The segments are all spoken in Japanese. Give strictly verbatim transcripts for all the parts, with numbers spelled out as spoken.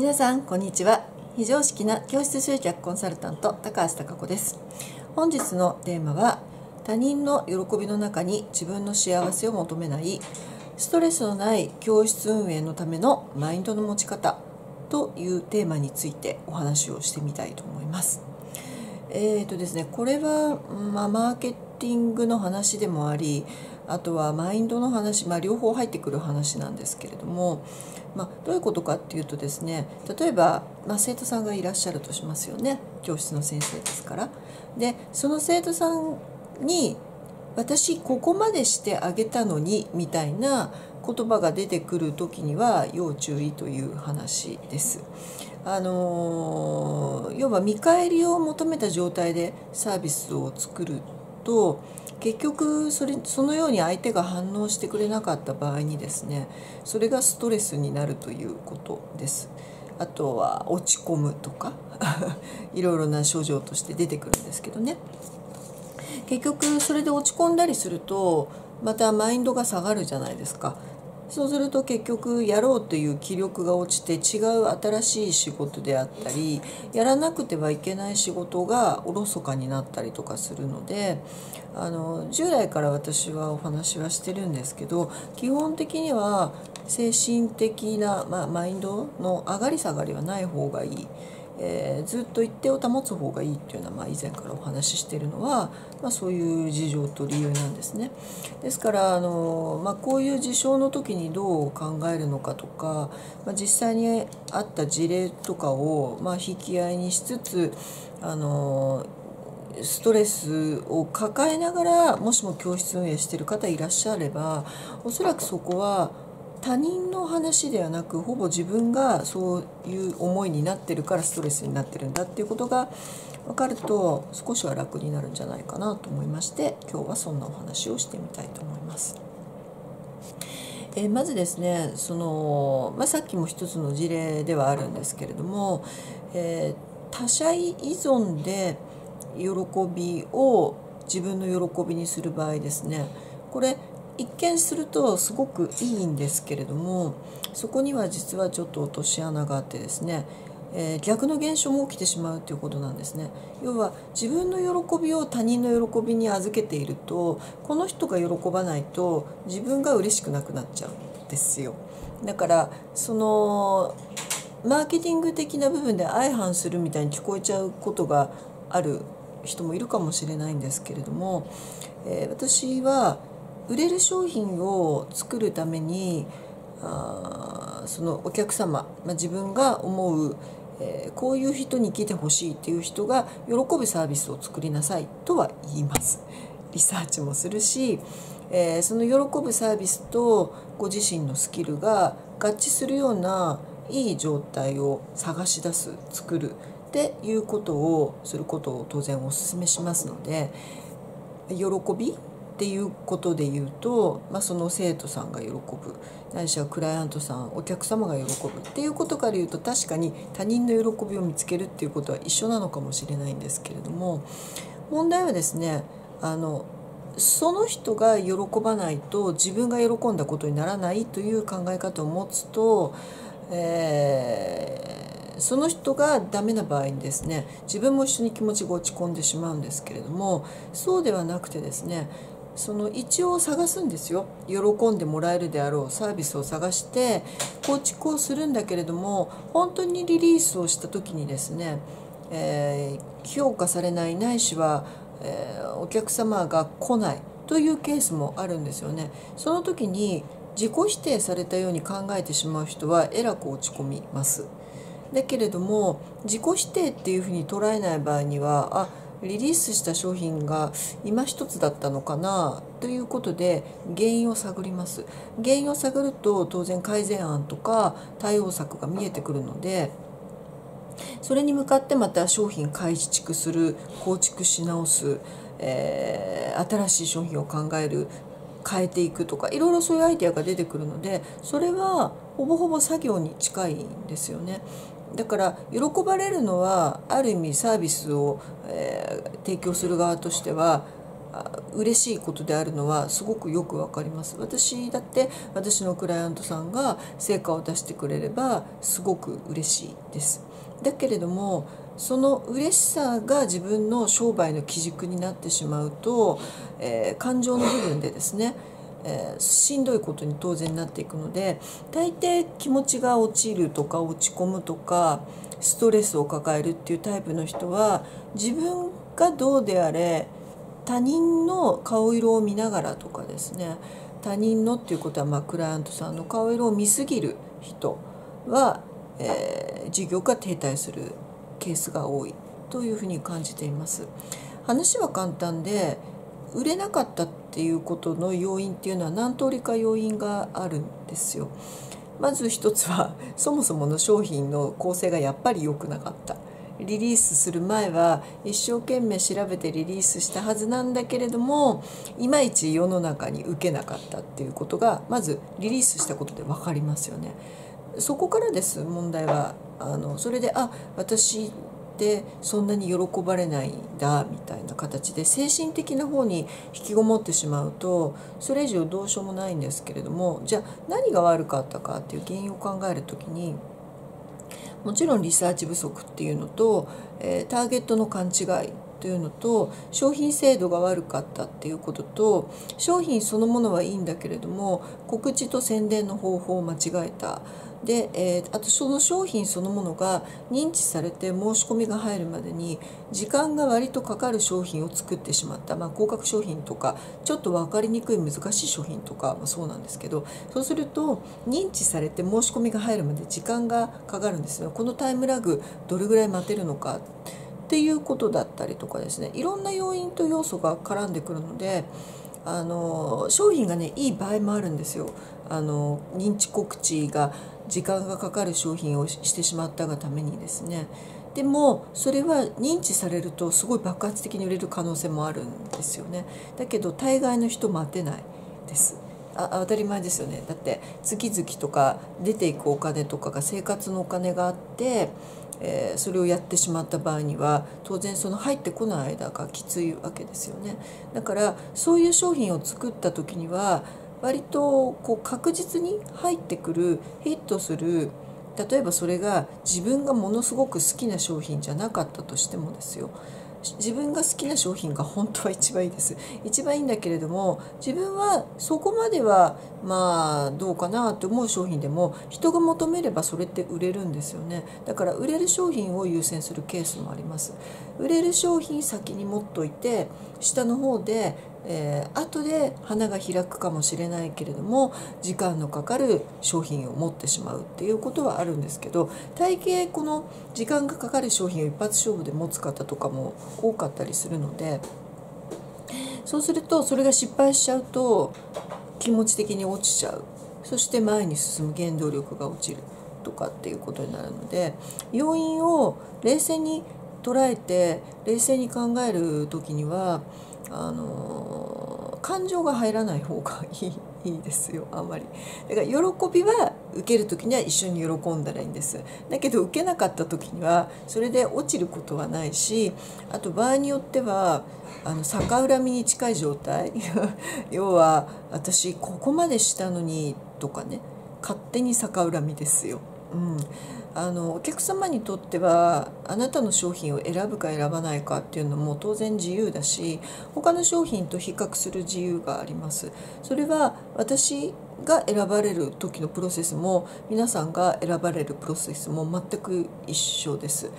皆さんこんにちは。非常識な教室集客コンサルタント高橋貴子です。本日のテーマは、他人の喜びの中に自分の幸せを求めない、ストレスのない教室運営のためのマインドの持ち方というテーマについてお話をしてみたいと思います。えーとですね、これは、まあ、マーケティングの話でもあり、あとはマインドの話、まあ、両方入ってくる話なんですけれども、まあ、どういうことかっていうとですね、例えば、まあ、生徒さんがいらっしゃるとしますよね。教室の先生ですから。でその生徒さんに「私ここまでしてあげたのに」みたいな言葉が出てくる時には要注意という話です。あのー、要は見返りを求めた状態でサービスを作ると、結局それそのように相手が反応してくれなかった場合にですね、それがストレスになるということです。あとは落ち込むとかいろいろな症状として出てくるんですけどね。結局それで落ち込んだりすると、またマインドが下がるじゃないですか。そうすると結局やろうという気力が落ちて、違う新しい仕事であったり、やらなくてはいけない仕事がおろそかになったりとかするので、あの従来から私はお話はしてるんですけど、基本的には精神的な、まあ、マインドの上がり下がりはない方がいい。えー、ずっと一定を保つ方がいいっていうのは、まあ、以前からお話ししているのは、まあ、そういう事情と理由なんですね。ですからあの、まあ、こういう事象の時にどう考えるのかとか、まあ、実際にあった事例とかを、まあ、引き合いにしつつ、あのストレスを抱えながら、もしも教室運営している方いらっしゃれば、おそらくそこは他人の話ではなく、ほぼ自分がそういう思いになってるからストレスになってるんだっていうことが分かると、少しは楽になるんじゃないかなと思いまして、今日はそんなお話をしてみたいと思います。えー、まずですね、その、まあ、さっきも一つの事例ではあるんですけれども、えー、他者依存で喜びを自分の喜びにする場合ですね、これ一見するとすごくいいんですけれども、そこには実はちょっと落とし穴があってですね、えー、逆の現象も起きてしまうということなんですね。要は自分の喜びを他人の喜びに預けていると、この人が喜ばないと自分が嬉しくなくなっちゃうんですよ。だからそのマーケティング的な部分で相反するみたいに聞こえちゃうことがある人もいるかもしれないんですけれども、えー、私は売れる商品を作るために、あそのお客様、まあ、自分が思う、えー、こういう人に来てほしいっていう人が喜ぶサービスを作りなさいとは言います。リサーチもするし、えー、その喜ぶサービスとご自身のスキルが合致するようないい状態を探し出す、作るっていうことをすることを当然お勧めしますので、喜びっていうことで言うと、まあ、その生徒さんが喜ぶ、ないしはクライアントさん、お客様が喜ぶっていうことから言うと、確かに他人の喜びを見つけるっていうことは一緒なのかもしれないんですけれども、問題はですね、あのその人が喜ばないと自分が喜んだことにならないという考え方を持つと、えー、その人がダメな場合にですね、自分も一緒に気持ちが落ち込んでしまうんですけれども、そうではなくてですね、その一応探すんですよ。喜んでもらえるであろうサービスを探して構築をするんだけれども、本当にリリースをした時にですね、えー、評価されない、ないしは、えー、お客様が来ないというケースもあるんですよね。その時に自己否定されたように考えてしまう人はえらく落ち込みます。だけれども自己否定っていうふうに捉えない場合には、あリリースした商品が今一つだったのかなということで原因を探ります。原因を探ると当然改善案とか対応策が見えてくるので、それに向かってまた商品改築する、構築し直す、えー、新しい商品を考える、変えていくとか、いろいろそういうアイデアが出てくるので、それはほぼほぼ作業に近いんですよね。だから喜ばれるのは、ある意味サービスを、えー、提供する側としてはが嬉しいことであるのはすごくよくわかります。私だって私のクライアントさんが成果を出してくれればすごく嬉しいです。だけれどもその嬉しさが自分の商売の基軸になってしまうと、えー、感情の部分でですね、えー、しんどいことに当然なっていくので、大抵気持ちが落ちるとか落ち込むとかストレスを抱えるっていうタイプの人は、自分がどうであれ他人の顔色を見ながらとかですね、他人のっていうことはまあクライアントさんの顔色を見すぎる人は、えー、事業が停滞するケースが多いというふうに感じています。話は簡単で、売れなかったっていうことの要因っていうのは何通りか要因があるんですよ。まず一つはそもそもの商品の構成がやっぱり良くなかった。リリースする前は一生懸命調べてリリースしたはずなんだけれども、いまいち世の中に受けなかったっていうことがまずリリースしたことで分かりますよね。そこからです問題は。あのそれであ私ってそんなに喜ばれないんだみたいな形で精神的な方に引きこもってしまうと、それ以上どうしようもないんですけれども、じゃあ何が悪かったかっていう原因を考える時に、もちろんリサーチ不足っていうのと、えー、ターゲットの勘違いというのと、商品精度が悪かったっていうことと、商品そのものはいいんだけれども告知と宣伝の方法を間違えた。で、えー、あとその商品そのものが認知されて申し込みが入るまでに時間が割とかかる商品を作ってしまった、まあ、広角商品とかちょっと分かりにくい難しい商品とかもそうなんですけど、そうすると認知されて申し込みが入るまで時間がかかるんですよ。このタイムラグどれぐらい待てるのかっていうことだったりとかですね、いろんな要因と要素が絡んでくるので、あの商品がねいい場合もあるんですよ。あの認知告知が時間がかかる商品をしてしまったがためにですね。でもそれは認知されるとすごい爆発的に売れる可能性もあるんですよね。だけど大概の人待てないです。あ、当たり前ですよね。だって月々とか出ていくお金とかが生活のお金があって、えー、それをやってしまった場合には当然その入ってこない間がきついわけですよね。だからそういう商品を作った時には割とこう確実に入ってくるヒットする、例えばそれが自分がものすごく好きな商品じゃなかったとしてもですよ、自分が好きな商品が本当は一番いいです。一番いいんだけれども、自分はそこまではまあどうかなと思う商品でも人が求めればそれって売れるんですよね。だから売れる商品を優先するケースもあります。売れる商品先に持っといて下の方で、えー、後で花が開くかもしれないけれども時間のかかる商品を持ってしまうっていうことはあるんですけど、大抵この時間がかかる商品を一発勝負で持つ方とかも多かったりするので、そうするとそれが失敗しちゃうと気持ち的に落ちちゃう、そして前に進む原動力が落ちるとかっていうことになるので、要因を冷静に捉えて冷静に考える時にはあの感情が入らない方がいい、いいですよあんまり。だから喜びは受ける時には一緒に喜んだらいいんです。だけど受けなかった時にはそれで落ちることはないし、あと場合によってはあの逆恨みに近い状態要は私ここまでしたのにとかね、勝手に逆恨みですよ。うん、あのお客様にとってはあなたの商品を選ぶか選ばないかっていうのも当然自由だし、他の商品と比較する自由があります。それは私が選ばれる時のプロセスも皆さんが選ばれるプロセスも全く一緒です。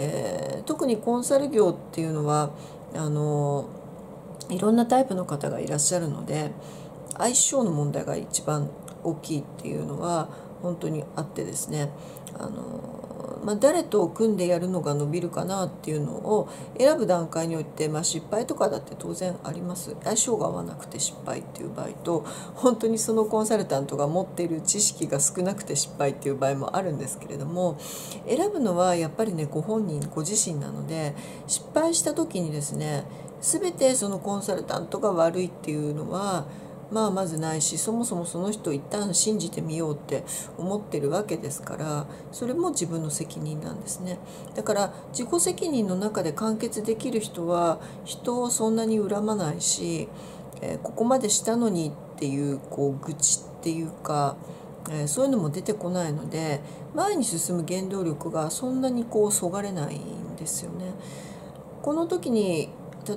えー、特にコンサル業っていうのはあのいろんなタイプの方がいらっしゃるので、相性の問題が一番大きいっていうのは本当にあってですね、あの、まあ、誰と組んでやるのが伸びるかなっていうのを選ぶ段階において、まあ、失敗とかだって当然あります。相性が合わなくて失敗っていう場合と、本当にそのコンサルタントが持っている知識が少なくて失敗っていう場合もあるんですけれども、選ぶのはやっぱりねご本人ご自身なので、失敗した時にですね全てそのコンサルタントが悪いっていうのはまあまずないし、そもそもその人を一旦信じてみようって思ってるわけですから、それも自分の責任なんですね。だから自己責任の中で完結できる人は人をそんなに恨まないし、えー、ここまでしたのにっていうこう愚痴っていうか、えー、そういうのも出てこないので、前に進む原動力がそんなにこうそがれないんですよね。この時に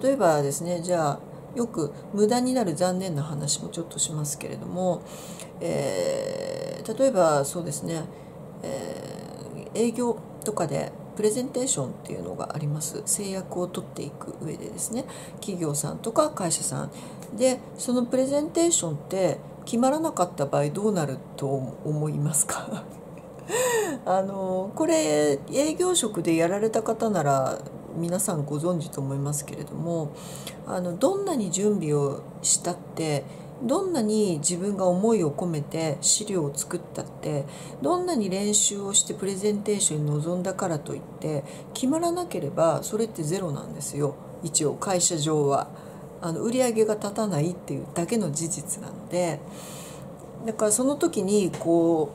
例えばですね、じゃあよく無駄になる残念な話もちょっとしますけれども、えー、例えばそうですね、えー、営業とかでプレゼンテーションっていうのがあります。制約を取っていく上でですね、企業さんとか会社さんでそのプレゼンテーションって決まらなかった場合どうなると思いますか？あのこれ営業職でやられた方なら皆さんご存知と思いますけれども、あのどんなに準備をしたって、どんなに自分が思いを込めて資料を作ったって、どんなに練習をしてプレゼンテーションに臨んだからといって決まらなければそれってゼロなんですよ。一応会社上はあの売り上げが立たないっていうだけの事実なので、だからその時にこ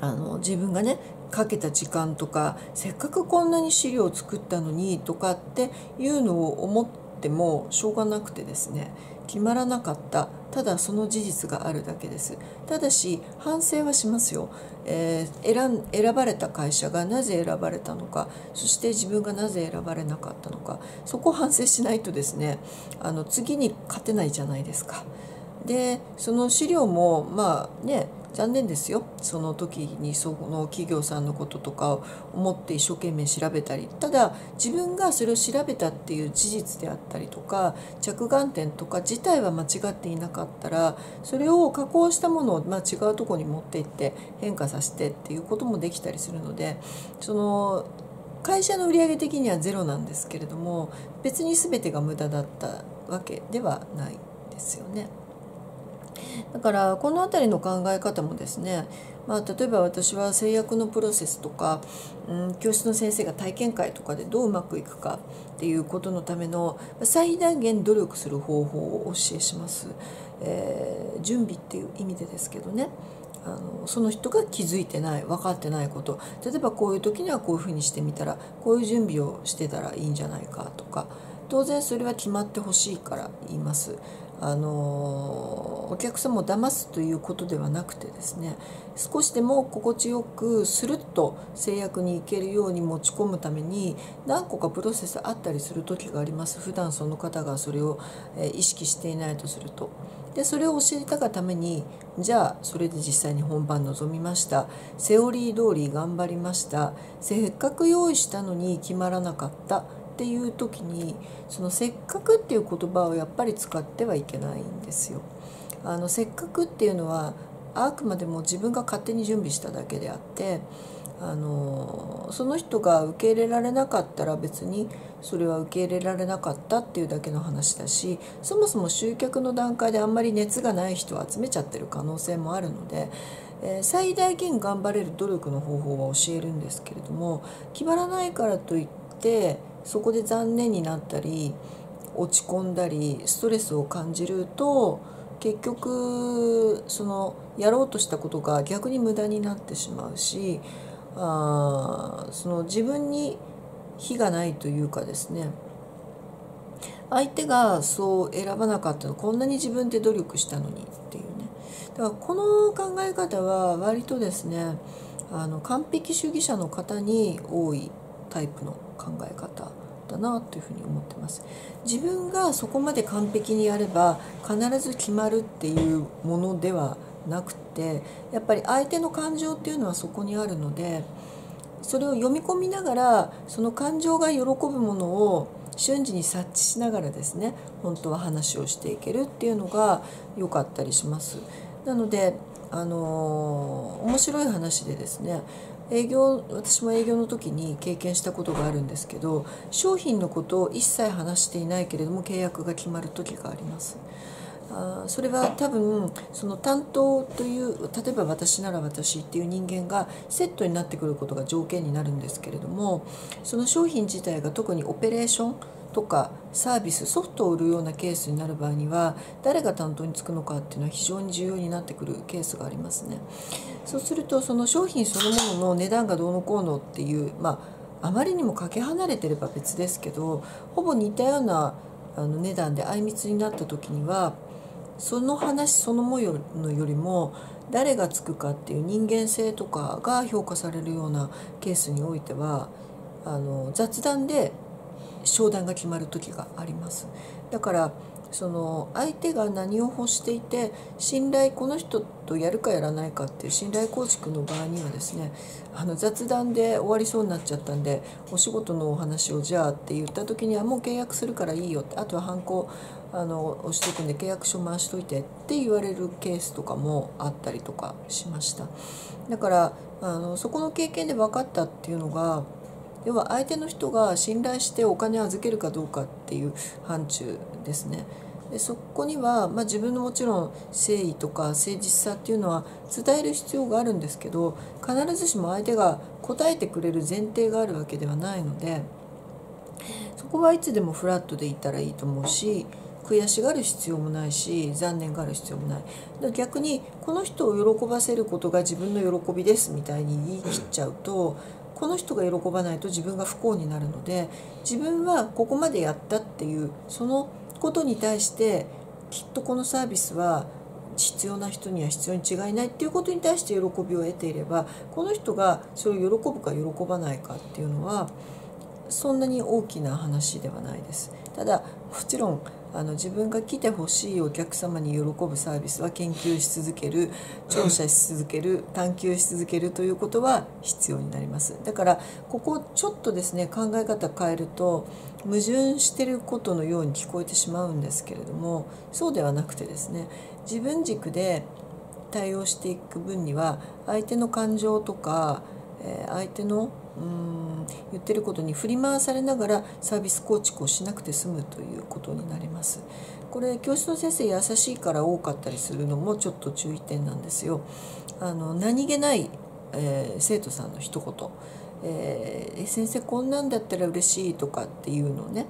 うあの自分がねかけた時間とか、せっかくこんなに資料を作ったのにとかっていうのを思ってもしょうがなくてですね、決まらなかった、ただその事実があるだけです。ただし反省はしますよ、えー、選, 選ばれた会社がなぜ選ばれたのか、そして自分がなぜ選ばれなかったのか、そこを反省しないとですね、あの次に勝てないじゃないですか。でその資料もまあね、残念ですよ、その時にその企業さんのこととかを思って一生懸命調べたり、ただ自分がそれを調べたっていう事実であったりとか着眼点とか自体は間違っていなかったら、それを加工したものを、まあ、違うところに持っていって変化させてっていうこともできたりするので、その会社の売上的にはゼロなんですけれども、別に全てが無駄だったわけではないですよね。だからこの辺りの考え方もですね、まあ、例えば私は制約のプロセスとか、うん、教室の先生が体験会とかでどううまくいくかっていうことのための最大限努力する方法をお教えします、えー、準備っていう意味でですけどね、あのその人が気づいてない、分かってないこと、例えばこういう時にはこういうふうにしてみたら、こういう準備をしてたらいいんじゃないかとか、当然それは決まってほしいから言います。あのお客様を騙すということではなくてですね、少しでも心地よくスルッと制約に行けるように持ち込むために何個かプロセスあったりする時があります。普段その方がそれを意識していないとすると、でそれを教えたがために、じゃあそれで実際に本番臨みました、セオリー通り頑張りました、せっかく用意したのに決まらなかったっていう時に、そのせっかくっていう言葉をやっぱり使ってはいけないんですよ。あのせっかくっていうのはあくまでも自分が勝手に準備しただけであって、あのその人が受け入れられなかったら別にそれは受け入れられなかったっていうだけの話だし、そもそも集客の段階であんまり熱がない人を集めちゃってる可能性もあるので。最大限頑張れる努力の方法は教えるんですけれども、決まらないからといってそこで残念になったり落ち込んだりストレスを感じると、結局そのやろうとしたことが逆に無駄になってしまうし、あその自分に非がないというかですね、相手がそう選ばなかったの、こんなに自分で努力したのにっていうね。だからこの考え方は割とですね、あの完璧主義者の方に多いタイプの考え方だなというふうに思ってます。自分がそこまで完璧にやれば必ず決まるっていうものではなくて、やっぱり相手の感情っていうのはそこにあるので、それを読み込みながら、その感情が喜ぶものを瞬時に察知しながらですね、本当は話をしていけるっていうのが良かったりします。なので、あのー、面白い話でですね、営業私も営業の時に経験したことがあるんですけど、商品のことを一切話していないけれども契約が決まる時があります。あそれは多分その担当という、例えば私なら私っていう人間がセットになってくることが条件になるんですけれども、その商品自体が特にオペレーションとかサービスソフトを売るようなケースになる場合には、誰が担当につくのかっていうのは非常に重要になってくるケースがありますね。そうするとその商品そのものの値段がどうのこうのっていう、まあ、あまりにもかけ離れてれば別ですけど、ほぼ似たようなあの値段であいみつになった時には、その話そのものよりも誰がつくかっていう人間性とかが評価されるようなケースにおいては、あの雑談で商談が決まる時があります。だからその相手が何を欲していて、信頼この人とやるかやらないかっていう信頼構築の場合にはですね、あの雑談で終わりそうになっちゃったんで、お仕事のお話をじゃあって言った時にはもう契約するからいいよって、あとはハンコあの押しておくんで契約書回しといてって言われるケースとかもあったりとかしました。だからあのそこの経験で分かったっていうのが、要は相手の人が信頼してお金を預けるかどうかっていう範疇ですね。でそこには、まあ、自分のもちろん誠意とか誠実さっていうのは伝える必要があるんですけど、必ずしも相手が答えてくれる前提があるわけではないので、そこはいつでもフラットでいたらいいと思うし、悔しがる必要もないし残念がある必要もない。で逆にこの人を喜ばせることが自分の喜びですみたいに言い切っちゃうと、この人が喜ばないと自分が不幸になるので、自分はここまでやったっていうそのことに対して、きっとこのサービスは必要な人には必要に違いないっていうことに対して喜びを得ていれば、この人がそれを喜ぶか喜ばないかっていうのはそんなに大きな話ではないです。ただもちろんあの自分が来てほしいお客様に喜ぶサービスは研究し続ける、調査し続ける、探求し続けるということは必要になります。だからここちょっとですね、考え方変えると矛盾してることのように聞こえてしまうんですけれども、そうではなくてですね、自分軸で対応していく分には相手の感情とか、えー、相手のうーん言ってることに振り回されながらサービス構築をしなくて済むということになります。これ教室の先生優しいから多かったりするのもちょっと注意点なんですよ。あの何気ない、えー、生徒さんの一言、えー、先生こんなんだったら嬉しいとかっていうのね、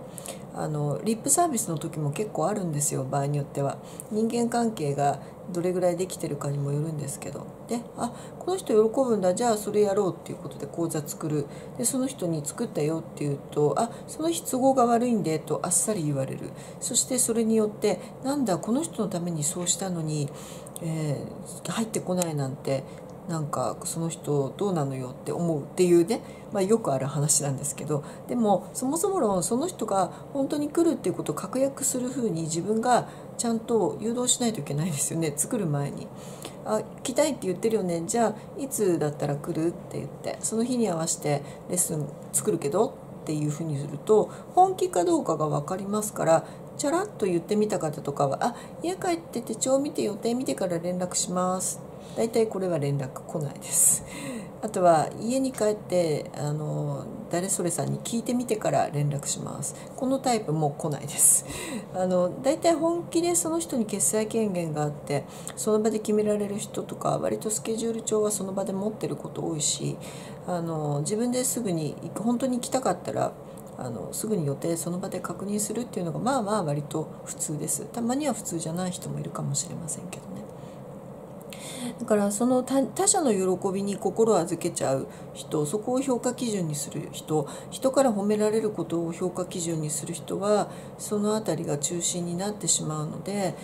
あのリップサービスの時も結構あるんですよ。場合によっては人間関係がどれぐらいできてるかにもよるんですけど、であこの人喜ぶんだ、じゃあそれやろうっていうことで講座作る。でその人に作ったよっていうと、あその日都合が悪いんでとあっさり言われる。そしてそれによってなんだこの人のためにそうしたのに、えー、入ってこないなんて、なんかその人どうなのよって思うっていうね、まあ、よくある話なんですけど、でもそもそも論その人が本当に来るっていうことを確約するふうに自分がちゃんと誘導しないといけないですよね、作る前に。あ来たいって言ってるよね、じゃあいつだったら来るって言ってその日に合わせてレッスン作るけどっていうふうにすると、本気かどうかが分かりますから、ちゃらっと言ってみた方とかは「あ家帰って手帳見て予定見てから連絡します」だいたいこれは連絡来ないです。あとは家に帰ってあの誰それさんに聞いてみてから連絡します。このタイプも来ないです。あのだいたい本気でその人に決裁権限があってその場で決められる人とか、割とスケジュール帳はその場で持ってること多いし、あの自分ですぐに本当に来たかったらあのすぐに予定その場で確認するっていうのがまあまあ割と普通です。たまには普通じゃない人もいるかもしれませんけどね。だからその 他, 他者の喜びに心を預けちゃう人、そこを評価基準にする人、人から褒められることを評価基準にする人はその辺りが中心になってしまうので、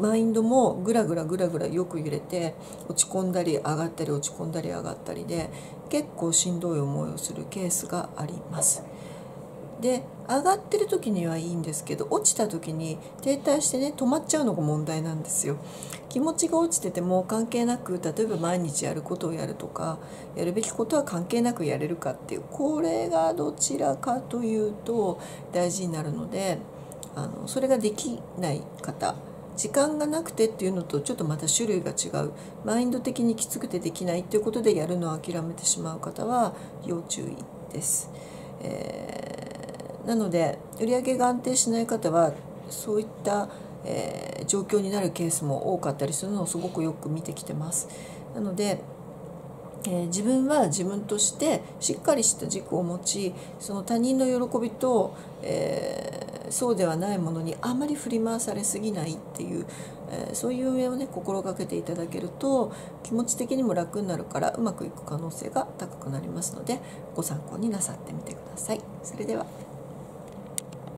マインドもぐらぐらぐらぐらよく揺れて落ち込んだり上がったり落ち込んだり上がったりで結構しんどい思いをするケースがあります。で上がってる時にはいいんですけど、落ちた時に停滞してね止まっちゃうのが問題なんですよ。気持ちが落ちてても関係なく、例えば毎日やることをやるとかやるべきことは関係なくやれるかっていう、これがどちらかというと大事になるので、あのそれができない方、時間がなくてっていうのとちょっとまた種類が違う、マインド的にきつくてできないっていうことでやるのを諦めてしまう方は要注意です。えーなので売上が安定しない方はそういった、えー、状況になるケースも多かったりするのをすごくよく見てきてます。なので、えー、自分は自分としてしっかりした軸を持ち、その他人の喜びと、えそうではないものにあまり振り回されすぎないっていう、えー、そういう運営をね心がけていただけると気持ち的にも楽になるからうまくいく可能性が高くなりますので、ご参考になさってみてください。それでは。